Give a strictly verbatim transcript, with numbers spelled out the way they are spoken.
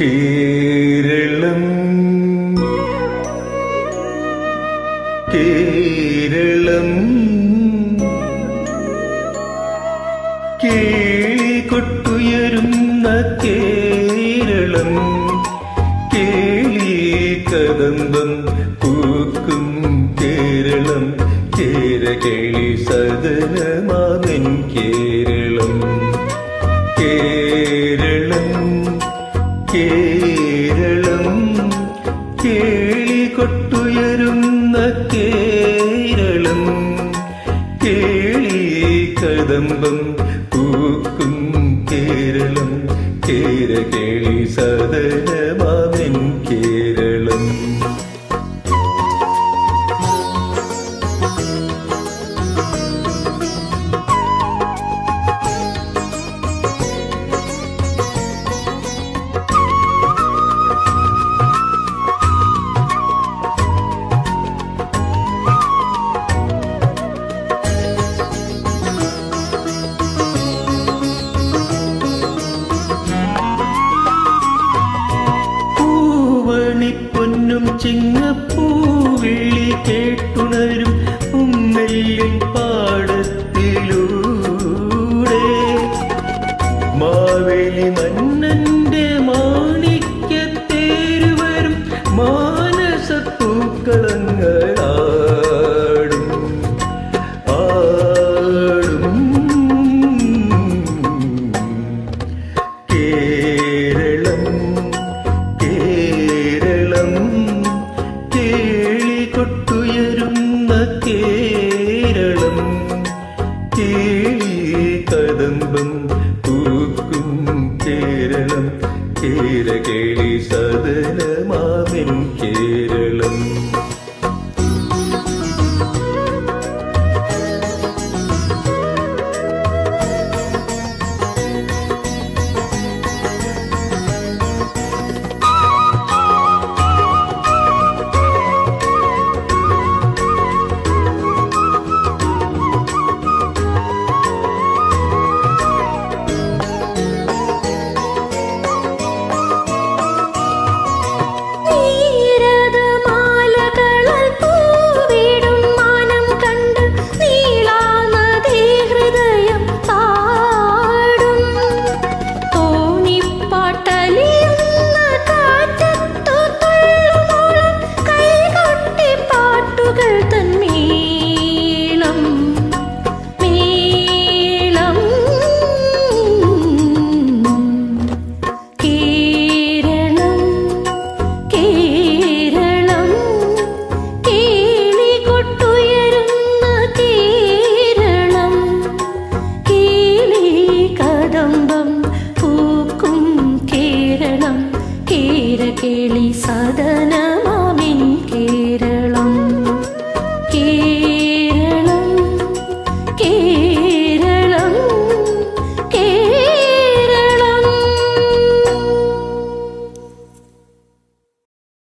കേരളം കേരളം കേളികൊട്ടുയരുന്ന കേരളം കേളി കദംബം പൂക്കും കേരളം കേരകേളി സദനമാൻ കേരളം കേരളം കേരളം കേളികൊട്ടുയരുന്ന കേരളം കേളി കദംബം പൂക്കും കേരളം കേരകേളി സദനമാൻ കേരളം ചിങ്ങപ്പൂവിളി കേട്ടുണരും ഉമ്മല്ലിൻ പാടത്തിലൂടെ മാവേലി മന്നന്റെ മാണിക്യത്തേരുവരും മാനസപ്പൂക്കളങ്ങളാടും ആടും കേരളം കേരളം കേളികൊട്ടുയരുന്ന കേരളം കേളി കദംബം പൂക്കും കേരളം കേരകേളി സദനമാൻ കേരളം കേരളം കേരകേളി സദന